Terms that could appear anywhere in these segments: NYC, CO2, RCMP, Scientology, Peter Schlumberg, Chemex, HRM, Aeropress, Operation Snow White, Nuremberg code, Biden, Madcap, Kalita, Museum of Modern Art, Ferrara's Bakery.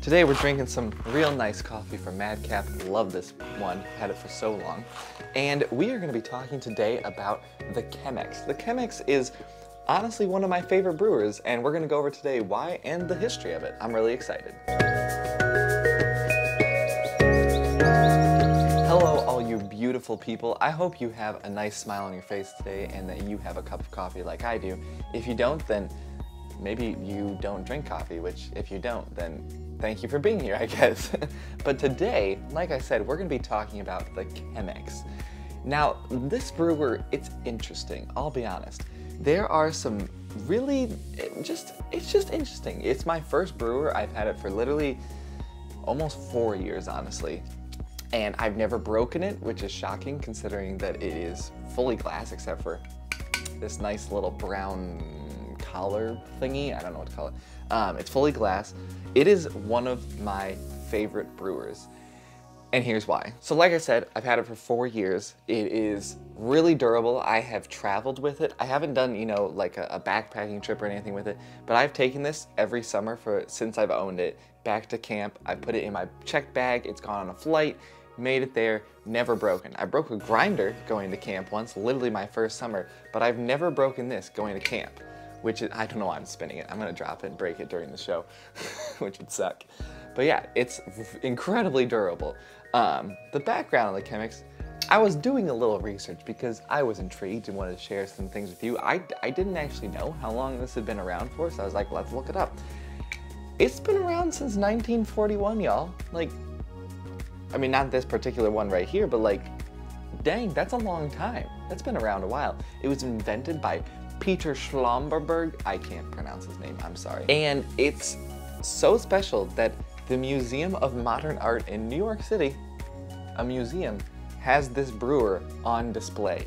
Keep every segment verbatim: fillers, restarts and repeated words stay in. Today we're drinking some real nice coffee from Madcap. Love this one, had it for so long. And we are gonna be talking today about the Chemex. The Chemex is honestly one of my favorite brewers, and we're gonna go over today why and the history of it. I'm really excited. Hello, all you beautiful people. I hope you have a nice smile on your face today and that you have a cup of coffee like I do. If you don't, then maybe you don't drink coffee, which if you don't, then thank you for being here, I guess. But today, like I said, we're gonna be talking about the Chemex. Now, this brewer, it's interesting, I'll be honest. There are some really, it just, it's just interesting. It's my first brewer. I've had it for literally almost four years, honestly. And I've never broken it, which is shocking considering that it is fully glass except for this nice little brown collar thingy. I don't know what to call it. Um, it's fully glass. It is one of my favorite brewers. And here's why. So like I said, I've had it for four years. It is really durable. I have traveled with it. I haven't done, you know, like a, a backpacking trip or anything with it, but I've taken this every summer for since I've owned it back to camp. I put it in my checked bag. It's gone on a flight, made it there, never broken. I broke a grinder going to camp once, literally my first summer, but I've never broken this going to camp, which is, I don't know why I'm spinning it. I'm gonna drop it and break it during the show, which would suck. But yeah, it's incredibly durable. Um, the background of the Chemex, I was doing a little research because I was intrigued and wanted to share some things with you. I, I didn't actually know how long this had been around for, so I was like, let's look it up. It's been around since nineteen forty-one, y'all. Like, I mean, not this particular one right here, but like, dang, that's a long time. That's been around a while. It was invented by Peter Schlumberg. I can't pronounce his name, I'm sorry. And it's so special that the Museum of Modern Art in New York City, a museum, has this brewer on display.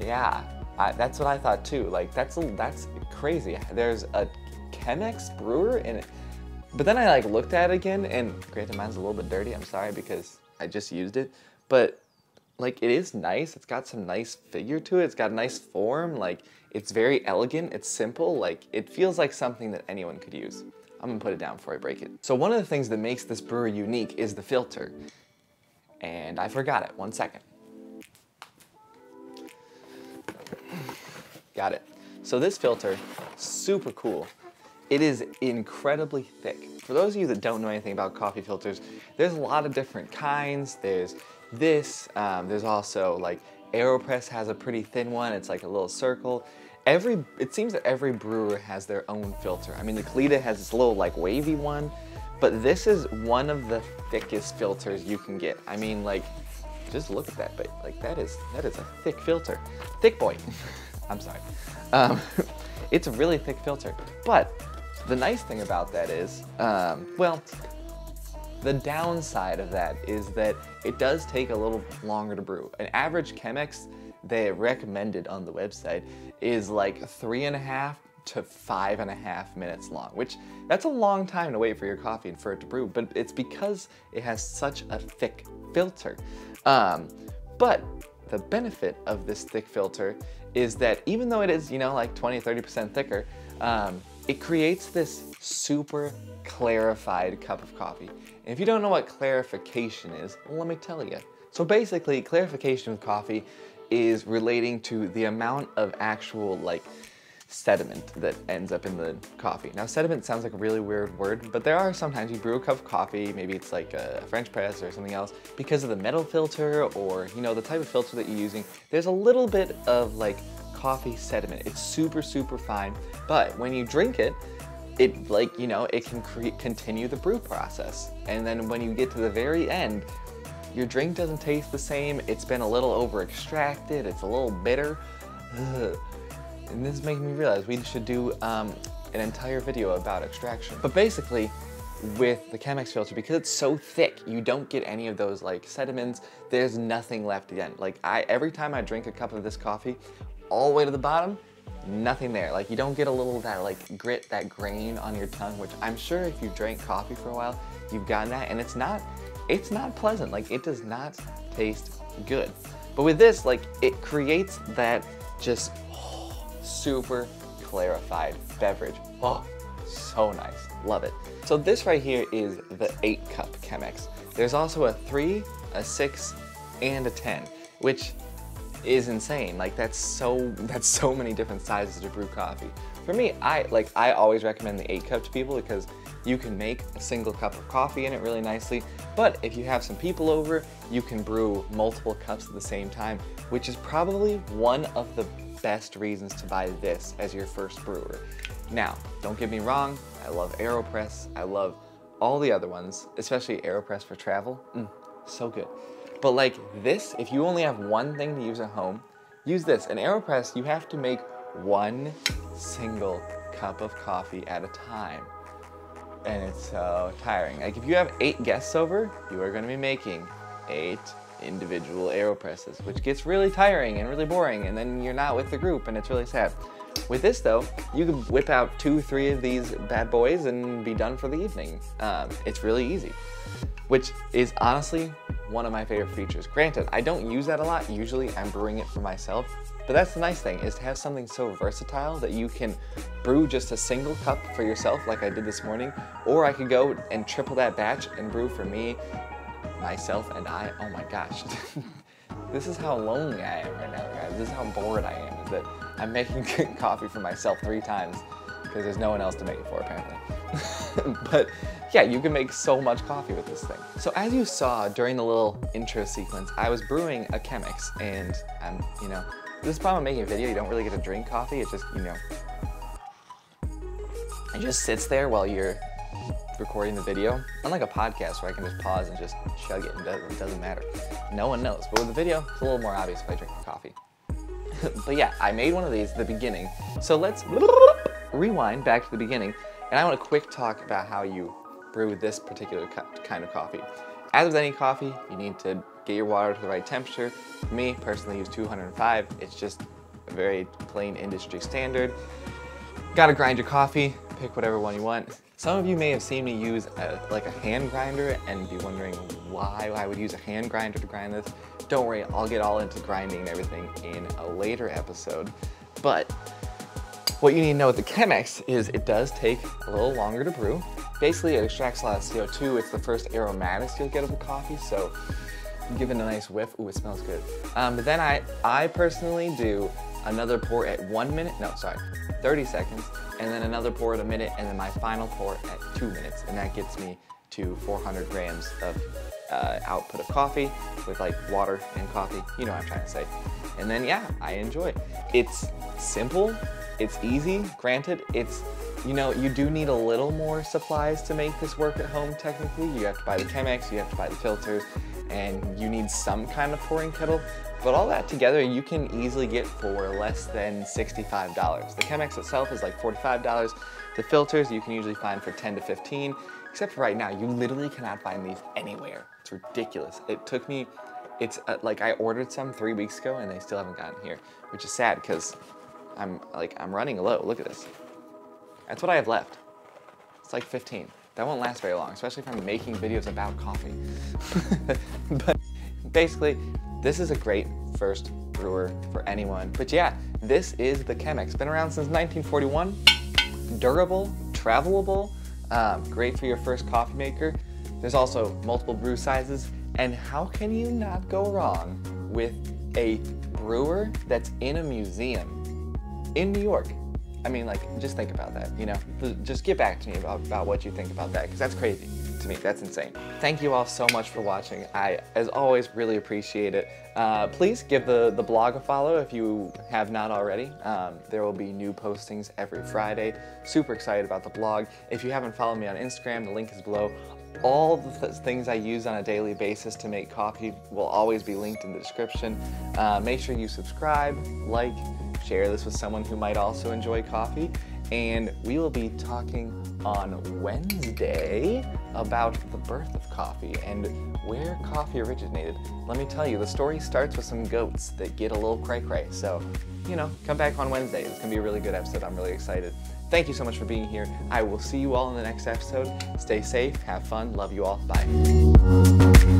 Yeah, I, that's what I thought too. Like, that's a, that's crazy. There's a Chemex brewer in it. But then I like looked at it again, and granted, mine's a little bit dirty. I'm sorry because I just used it. But like, it is nice. It's got some nice figure to it. It's got a nice form. Like, it's very elegant. It's simple. Like, it feels like something that anyone could use. I'm gonna put it down before I break it. So one of the things that makes this brewer unique is the filter. And I forgot it, one second. Got it. So this filter, super cool. It is incredibly thick. For those of you that don't know anything about coffee filters, there's a lot of different kinds. There's this, um, there's also like Aeropress has a pretty thin one. It's like a little circle. Every, it seems that every brewer has their own filter. I mean, the Kalita has this little like wavy one, but this is one of the thickest filters you can get. I mean, like, just look at that, but like that is, that is a thick filter. Thick boy, I'm sorry. Um, it's a really thick filter, but the nice thing about that is, um, well, the downside of that is that it does take a little longer to brew. An average Chemex, they recommended on the website, is like three and a half to five and a half minutes long, which that's a long time to wait for your coffee and for it to brew, but it's because it has such a thick filter. Um, but the benefit of this thick filter is that even though it is, you know, like twenty, thirty percent thicker, um, it creates this super clarified cup of coffee. And if you don't know what clarification is, well, let me tell you. So basically, clarification with coffee is relating to the amount of actual like sediment that ends up in the coffee. Now sediment sounds like a really weird word, but there are sometimes you brew a cup of coffee, maybe it's like a French press or something else, because of the metal filter or you know the type of filter that you're using, there's a little bit of like coffee sediment. It's super, super fine, but when you drink it, it like, you know, it can create, continue the brew process. And then when you get to the very end, your drink doesn't taste the same. It's been a little over-extracted. It's a little bitter. Ugh. And this makes me realize we should do um, an entire video about extraction. But basically, with the Chemex filter, because it's so thick, you don't get any of those like sediments. There's nothing left at the end. Like I, every time I drink a cup of this coffee, all the way to the bottom, nothing there. Like you don't get a little of that like grit, that grain on your tongue, which I'm sure if you drank coffee for a while, you've gotten that, and it's not. It's not pleasant, like it does not taste good. But with this, like it creates that just oh, super clarified beverage. Oh, So nice, love it. So this right here is the eight cup Chemex. There's also a three, a six, and a ten, which is insane. Like that's so, that's so many different sizes to brew coffee. For me, I like I always recommend the eight cup to people because you can make a single cup of coffee in it really nicely, but if you have some people over, you can brew multiple cups at the same time, which is probably one of the best reasons to buy this as your first brewer. Now, don't get me wrong, I love Aeropress, I love all the other ones, especially Aeropress for travel, mm, so good. But like this, if you only have one thing to use at home, use this. In Aeropress, you have to make one single cup of coffee at a time. And it's so tiring. Like if you have eight guests over, you are gonna be making eight individual Aeropresses, which gets really tiring and really boring, and then you're not with the group and it's really sad. With this though, you can whip out two, three of these bad boys and be done for the evening. Um, it's really easy, which is honestly one of my favorite features. Granted, I don't use that a lot. Usually I'm brewing it for myself, but that's the nice thing is to have something so versatile that you can brew just a single cup for yourself like I did this morning, or I could go and triple that batch and brew for me, myself, and I. Oh my gosh. This is how lonely I am right now, guys. This is how bored I am, is that I'm making coffee for myself three times because there's no one else to make it for apparently. But yeah, you can make so much coffee with this thing. So as you saw during the little intro sequence, I was brewing a Chemex, and I'm, you know, this is the problem with making a video, you don't really get to drink coffee, it's just, you know, it just sits there while you're recording the video. Unlike a podcast where I can just pause and just chug it and it doesn't matter. No one knows, but with the video, it's a little more obvious if I drink the coffee. But yeah, I made one of these at the beginning. So let's rewind back to the beginning, and I want a quick talk about how you brew this particular kind of coffee. As with any coffee, you need to get your water to the right temperature. For me, personally, use two hundred five. It's just a very plain industry standard. Gotta grind your coffee, pick whatever one you want. Some of you may have seen me use a, like a hand grinder and be wondering why I would use a hand grinder to grind this. Don't worry, I'll get all into grinding and everything in a later episode. But what you need to know with the Chemex is it does take a little longer to brew. Basically, it extracts a lot of C O two. It's the first aromatics you'll get of the coffee, so give it a nice whiff. Ooh, it smells good. Um, but then I, I personally do another pour at one minute, no, sorry, thirty seconds, and then another pour at a minute, and then my final pour at two minutes, and that gets me to four hundred grams of uh, output of coffee with like water and coffee, you know what I'm trying to say. And then yeah, I enjoy it. It's simple, it's easy, granted, it's, you know, you do need a little more supplies to make this work at home technically. You have to buy the Chemex, you have to buy the filters, and you need some kind of pouring kettle, but all that together you can easily get for less than sixty-five dollars. The Chemex itself is like forty-five dollars. The filters you can usually find for ten to fifteen, except for right now, you literally cannot find these anywhere. It's ridiculous. It took me, it's uh, like I ordered some three weeks ago and they still haven't gotten here, which is sad because I'm like, I'm running low, look at this. That's what I have left. It's like fifteen. That won't last very long, especially if I'm making videos about coffee. But basically, this is a great first brewer for anyone. But yeah, this is the Chemex. Been around since nineteen forty-one. Durable, travelable, um, great for your first coffee maker. There's also multiple brew sizes. And how can you not go wrong with a brewer that's in a museum in New York? I mean, like, just think about that, you know? Just get back to me about, about what you think about that, because that's crazy to me, that's insane. Thank you all so much for watching. I, as always, really appreciate it. Uh, please give the, the blog a follow if you have not already. Um, there will be new postings every Friday. Super excited about the blog. If you haven't followed me on Instagram, the link is below. All the th things I use on a daily basis to make coffee will always be linked in the description. Uh, make sure you subscribe, like, share this with someone who might also enjoy coffee, and we will be talking on Wednesday about the birth of coffee and where coffee originated. Let me tell you, the story starts with some goats that get a little cray-cray, so, you know, come back on Wednesday. It's gonna be a really good episode, I'm really excited. Thank you so much for being here. I will see you all in the next episode. Stay safe, have fun, love you all, bye.